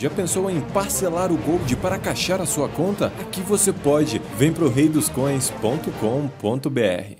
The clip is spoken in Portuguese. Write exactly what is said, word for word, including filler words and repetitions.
Já pensou em parcelar o Gold para caixar a sua conta? Aqui você pode. Vem para o rei dos coins ponto com ponto br.